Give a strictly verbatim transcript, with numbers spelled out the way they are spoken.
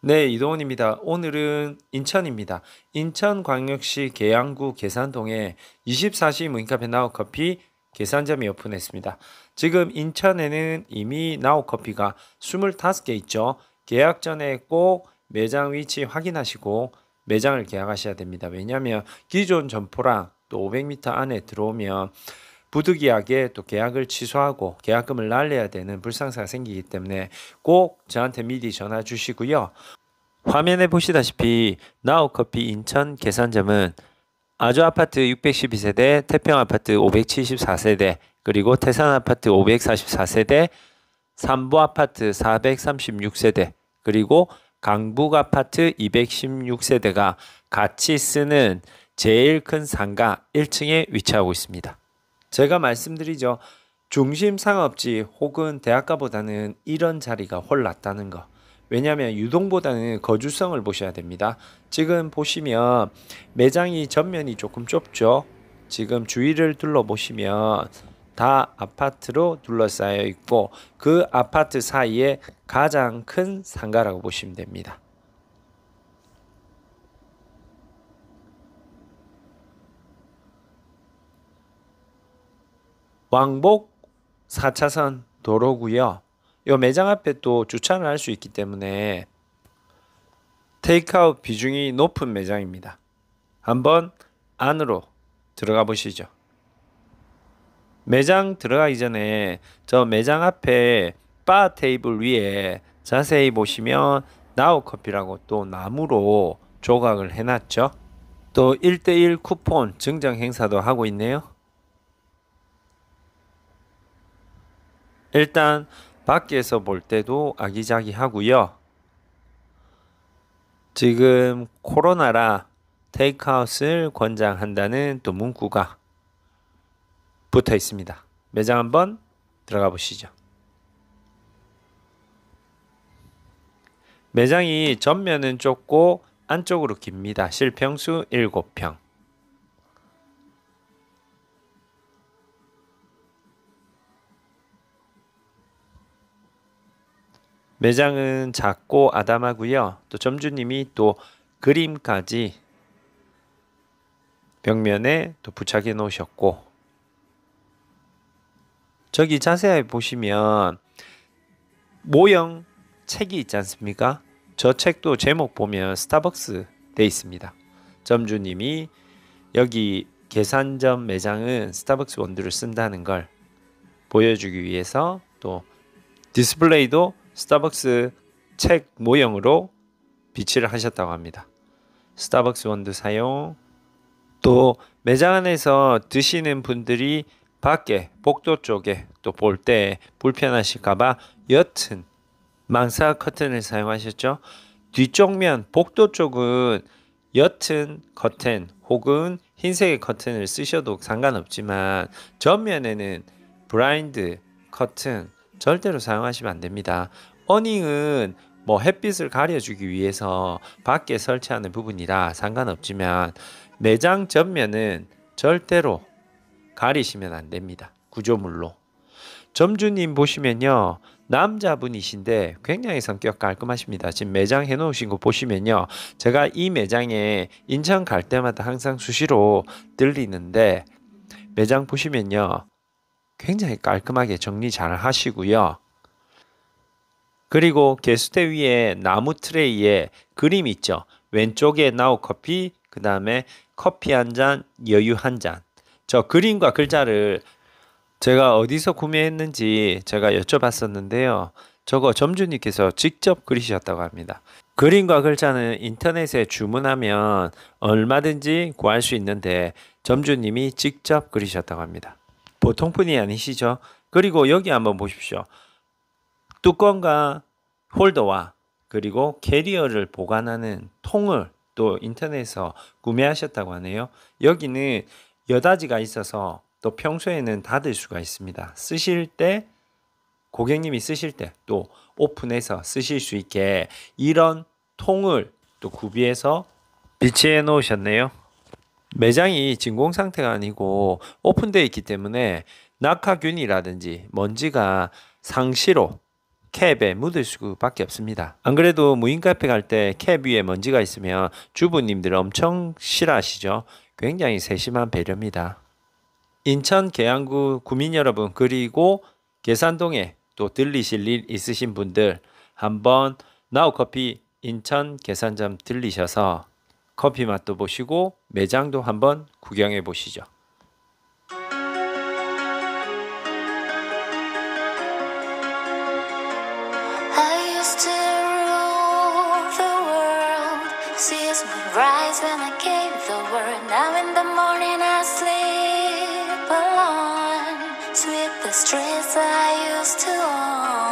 네, 이동훈입니다. 오늘은 인천입니다. 인천광역시 계양구 계산동에 이십사 시 무인카페 나우커피 계산점이 오픈했습니다. 지금 인천에는 이미 나우커피가 이십오 개 있죠. 계약 전에 꼭 매장 위치 확인하시고 매장을 계약하셔야 됩니다. 왜냐하면 기존 점포랑 또 오백 미터 안에 들어오면 부득이하게 또 계약을 취소하고 계약금을 날려야 되는 불상사가 생기기 때문에 꼭 저한테 미리 전화 주시고요. 화면에 보시다시피 나우커피 인천 계산점은 아조아파트 육백십이 세대, 태평아파트 오백칠십사 세대, 그리고 태산아파트 오백사십사 세대, 삼부아파트 사백삼십육 세대, 그리고 강북아파트 이백십육 세대가 같이 쓰는 제일 큰 상가 일 층에 위치하고 있습니다. 제가 말씀드리죠. 중심 상업지 혹은 대학가보다는 이런 자리가 훨 낫다는 거. 왜냐하면 유동보다는 거주성을 보셔야 됩니다. 지금 보시면 매장이 전면이 조금 좁죠. 지금 주위를 둘러보시면 다 아파트로 둘러싸여 있고 그 아파트 사이에 가장 큰 상가라고 보시면 됩니다. 왕복 사 차선 도로고요. 이 매장 앞에 또 주차를 할 수 있기 때문에 테이크아웃 비중이 높은 매장입니다. 한번 안으로 들어가 보시죠. 매장 들어가기 전에 저 매장 앞에 바 테이블 위에 자세히 보시면 나우커피라고 또 나무로 조각을 해놨죠. 또 일 대 일 쿠폰 증정 행사도 하고 있네요. 일단 밖에서 볼 때도 아기자기하고요. 지금 코로나라 테이크아웃을 권장한다는 또 문구가 붙어 있습니다. 매장 한번 들어가 보시죠. 매장이 전면은 좁고 안쪽으로 깁니다. 실평수 칠 평. 매장은 작고 아담하고요. 또 점주님이 또 그림까지 벽면에 또 부착해 놓으셨고 저기 자세히 보시면 모형 책이 있지 않습니까? 저 책도 제목 보면 스타벅스 돼 있습니다. 점주님이 여기 계산점 매장은 스타벅스 원두를 쓴다는 걸 보여주기 위해서 또 디스플레이도 스타벅스 책 모형으로 비치를 하셨다고 합니다. 스타벅스 원두 사용, 또 매장 안에서 드시는 분들이 밖에 복도 쪽에 또 볼 때 불편하실까봐 옅은 망사 커튼을 사용하셨죠. 뒤쪽 면 복도 쪽은 옅은 커튼 혹은 흰색의 커튼을 쓰셔도 상관없지만 전면에는 블라인드 커튼 절대로 사용하시면 안됩니다. 어닝은 뭐 햇빛을 가려주기 위해서 밖에 설치하는 부분이라 상관없지만 매장 전면은 절대로 가리시면 안됩니다. 구조물로. 점주님 보시면요. 남자분이신데 굉장히 성격 깔끔하십니다. 지금 매장 해놓으신 거 보시면요. 제가 이 매장에 인천 갈 때마다 항상 수시로 들리는데 매장 보시면요. 굉장히 깔끔하게 정리 잘 하시고요. 그리고 개수대 위에 나무 트레이에 그림 있죠. 왼쪽에 나우커피, 그 다음에 커피 한 잔, 여유 한 잔. 저 그림과 글자를 제가 어디서 구매했는지 제가 여쭤봤었는데요. 저거 점주님께서 직접 그리셨다고 합니다. 그림과 글자는 인터넷에 주문하면 얼마든지 구할 수 있는데 점주님이 직접 그리셨다고 합니다. 보통 분이 아니시죠. 그리고 여기 한번 보십시오. 뚜껑과 홀더와 그리고 캐리어를 보관하는 통을 또 인터넷에서 구매하셨다고 하네요. 여기는 여닫이가 있어서 또 평소에는 닫을 수가 있습니다. 쓰실 때 고객님이 쓰실 때 또 오픈해서 쓰실 수 있게 이런 통을 또 구비해서 비치해 놓으셨네요. 매장이 진공 상태가 아니고 오픈되어 있기 때문에 낙하균이라든지 먼지가 상시로 캡에 묻을 수밖에 없습니다. 안 그래도 무인카페 갈 때 캡 위에 먼지가 있으면 주부님들 엄청 싫어하시죠? 굉장히 세심한 배려입니다. 인천 계양구 구민 여러분, 그리고 계산동에 또 들리실 일 있으신 분들, 한번 나우커피 인천 계산점 들리셔서 커피 맛도 보시고 매장도 한번 구경해 보시죠. Streets I used to own.